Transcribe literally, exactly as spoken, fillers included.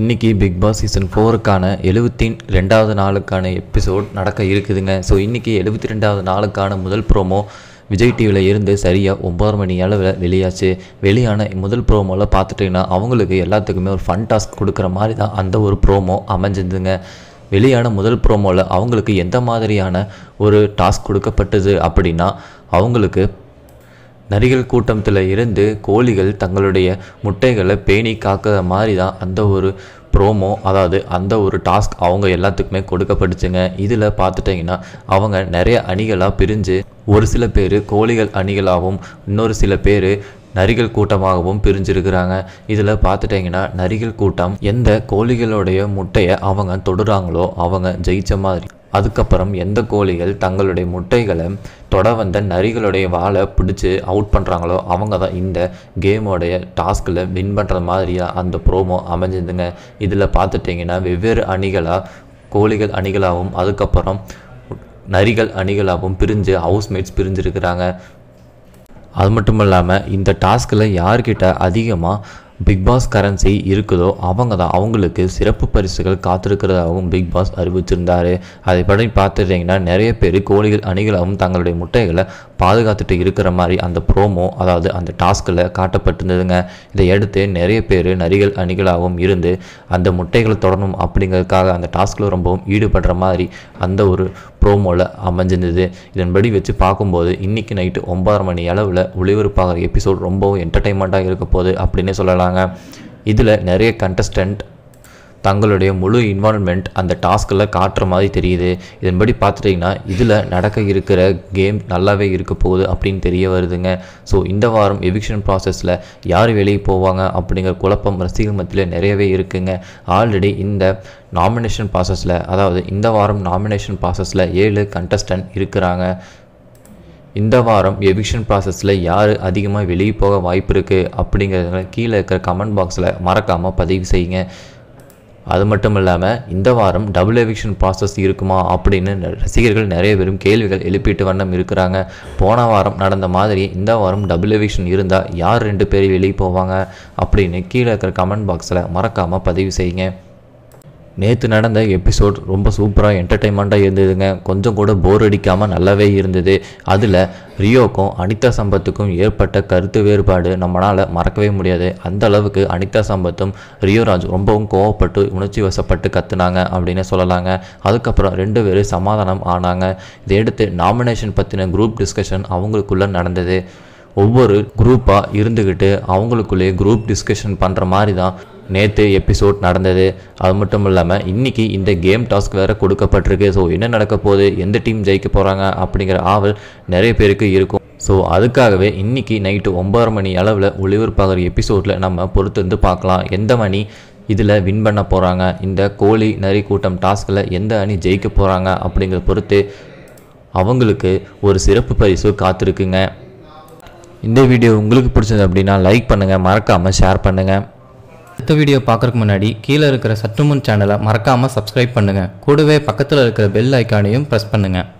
இன்னைக்கு Bigg Boss season ஃபோருக்கான எழுபத்தி ரெண்டாவது நாளுக்கான எபிசோட் நடக்க இருக்குதுங்க. ஸோ இன்றைக்கி எழுபத்தி ரெண்டாவது நாளுக்கான முதல் ப்ரோமோ விஜய் டிவியில் இருந்து சரியாக ஒம்பது மணி அளவில் வெளியாச்சு. வெளியான முதல் ப்ரோமோவில் பார்த்துட்டிங்கன்னா அவங்களுக்கு எல்லாத்துக்குமே ஒரு ஃபன் டாஸ்க் கொடுக்குற மாதிரி தான் அந்த ஒரு ப்ரோமோ அமைஞ்சிருந்துங்க. வெளியான முதல் ப்ரோமோவில் அவங்களுக்கு எந்த மாதிரியான ஒரு டாஸ்க் கொடுக்கப்பட்டது அப்படின்னா, அவங்களுக்கு நரிகள் கூட்டத்தில் இருந்து கோழிகள் தங்களுடைய முட்டைகளை பேணி காக்கிற மாதிரி தான் அந்த ஒரு ப்ரோமோ, அதாவது அந்த ஒரு டாஸ்க் அவங்க எல்லாத்துக்குமே கொடுக்கப்பட்டுச்சுங்க. இதில் பார்த்துட்டிங்கன்னா அவங்க நிறைய அணிகளாக பிரிஞ்சு ஒரு சில பேர் கோழிகள் அணிகளாகவும் இன்னொரு சில பேர் நரிகள் கூட்டமாகவும் பிரிஞ்சிருக்கிறாங்க. இதில் பார்த்துட்டிங்கன்னா நரிகள் கூட்டம் எந்த கோழிகளுடைய முட்டையை அவங்க தொடுறாங்களோ அவங்க ஜெயித்த மாதிரி, அதுக்கப்புறம் எந்த கோழிகள் தங்களுடைய முட்டைகளை தொட வந்த நரிகளுடைய வாழை பிடிச்சி அவுட் பண்ணுறாங்களோ அவங்க தான் இந்த கேமோடைய டாஸ்கில் வின் பண்ணுற மாதிரியாக அந்த ப்ரோமோ அமைஞ்சிருந்துங்க. இதில் பார்த்துட்டிங்கன்னா வெவ்வேறு அணிகளாக கோழிகள் அணிகளாகவும் அதுக்கப்புறம் நரிகள் அணிகளாகவும் பிரிஞ்சு ஹவுஸ்மேட்ஸ் பிரிஞ்சிருக்கிறாங்க. அது மட்டும் இல்லாமல் இந்த டாஸ்கில் யார்கிட்ட அதிகமாக பிக்பாஸ் கரன்சி இருக்குதோ அவங்க தான் அவங்களுக்கு சிறப்பு பரிசுகள் காத்திருக்கிறதாகவும் பிக்பாஸ் அறிவிச்சிருந்தார். அதை படி பார்த்துட்டிங்கன்னா நிறைய பேர் கோழிகள் அணிகளாகவும் தங்களுடைய முட்டைகளை பாதுகாத்துட்டு இருக்கிற மாதிரி அந்த ப்ரோமோ, அதாவது அந்த டாஸ்கில் காட்டப்பட்டிருந்ததுங்க. இதையடுத்து நிறைய பேர் நரிகள் அணிகளாகவும் இருந்து அந்த முட்டைகளை தொடரணும் அப்படிங்கிறதுக்காக அந்த டாஸ்கில் ரொம்பவும் ஈடுபடுற மாதிரி அந்த ஒரு ப்ரோமோவில் அமைஞ்சிருந்தது. இதன்படி வச்சு பார்க்கும்போது இன்றைக்கி நைட்டு ஒன்பது மணி அளவில் ஒளிபரப்பாகிற எபிசோட் ரொம்பவும் என்டர்டைன்மெண்ட்டாக இருக்க போகுது அப்படின்னே சொல்லலாங்க. இதில் நிறைய கண்டஸ்டண்ட் தங்களுடைய முழு இன்வால்மெண்ட் அந்த டாஸ்கில் காட்டுற மாதிரி தெரியுது. இதன்படி பார்த்துட்டிங்கன்னா இதில் நடக்க இருக்கிற கேம் நல்லாவே இருக்க போகுது அப்படின்னு தெரிய வருதுங்க. ஸோ இந்த வாரம் எவிக்ஷன் ப்ராசஸில் யார் வெளியே போவாங்க அப்படிங்கிற குழப்பம் ரசிகர் மத்தியில் நிறையவே இருக்குங்க. ஆல்ரெடி இந்த நாமினேஷன் ப்ராசஸில், அதாவது இந்த வாரம் நாமினேஷன் ப்ராசஸில் ஏழு கண்டஸ்டன்ட் இருக்கிறாங்க. இந்த வாரம் எவிக்ஷன் ப்ராசஸில் யார் அதிகமாக வெளியே போக வாய்ப்பு இருக்குது அப்படிங்கிறத கீழே இருக்கிற கமெண்ட் பாக்ஸில் மறக்காமல் பதிவு செய்யுங்க. அது மட்டும் இல்லாமல் இந்த வாரம் டபுள் எவிக்ஷன் ப்ராசஸ் இருக்குமா அப்படின்னு ரசிகர்கள் நிறைய பேரும் கேள்விகள் எழுப்பிட்டு வண்ணம் இருக்கிறாங்க. போன வாரம் நடந்த மாதிரி இந்த வாரம் டபுள் எவிக்ஷன் இருந்தால் யார் ரெண்டு பேரும் வெளியே போவாங்க அப்படின்னு கீழே இருக்கிற கமெண்ட் பாக்ஸில் மறக்காமல் பதிவு செய்யுங்க. நேற்று நடந்த எபிசோட் ரொம்ப சூப்பராக என்டர்டைன்மெண்ட்டாக இருந்ததுங்க. கொஞ்சம் கூட போர் அடிக்காமல் நல்லாவே இருந்தது. அதில் ரியோக்கும் அனிதா சம்பத்துக்கும் ஏற்பட்ட கருத்து வேறுபாடு நம்மளால் மறக்கவே முடியாது. அந்த அளவுக்கு அனிதா சம்பத்தும் ரியோராஜ் ரொம்பவும் கோவப்பட்டு உணர்ச்சி வசப்பட்டு கத்துனாங்க அப்படின்னு சொல்லலாங்க. அதுக்கப்புறம் ரெண்டு பேரும் சமாதானம் ஆனாங்க. இதையடுத்து நாமினேஷன் பற்றின குரூப் டிஸ்கஷன் அவங்களுக்குள்ளே நடந்தது. ஒவ்வொரு குரூப்பாக இருந்துக்கிட்டு அவங்களுக்குள்ளேயே குரூப் டிஸ்கஷன் பண்ணுற மாதிரி தான் நேற்று எபிசோட் நடந்தது. அது மட்டும் இல்லாமல் இன்றைக்கி இந்த கேம் டாஸ்க் வேறு கொடுக்கப்பட்டிருக்கு. ஸோ என்ன நடக்க போகுது, எந்த டீம் ஜெயிக்க போகிறாங்க அப்படிங்கிற ஆவல் நிறைய பேருக்கு இருக்கும். ஸோ அதுக்காகவே இன்றைக்கி நைட்டு ஒன்பது மணி அளவில் ஒளிபரப்பாகிற எபிசோடில் நம்ம பொறுத்திருந்து பார்க்கலாம் எந்த மணி இதில் வின் பண்ண போகிறாங்க, இந்த கோழி நரி கூட்டம் டாஸ்கில் எந்த அணி ஜெயிக்க போகிறாங்க அப்படிங்கிற பொறுத்து அவங்களுக்கு ஒரு சிறப்பு பரிசு காத்திருக்குங்க. இந்த வீடியோ உங்களுக்கு பிடிச்சது அப்படின்னா லைக் பண்ணுங்கள், மறக்காமல் ஷேர் பண்ணுங்கள். அடுத்த வீடியோ பார்க்குறதுக்கு முன்னாடி கீழே இருக்கிற சற்றுமுன் சேனலை மறக்காமல் சப்ஸ்கிரைப் பண்ணுங்கள். கூடவே பக்கத்தில் இருக்கிற பெல் ஐக்கானையும் ப்ரெஸ் பண்ணுங்கள்.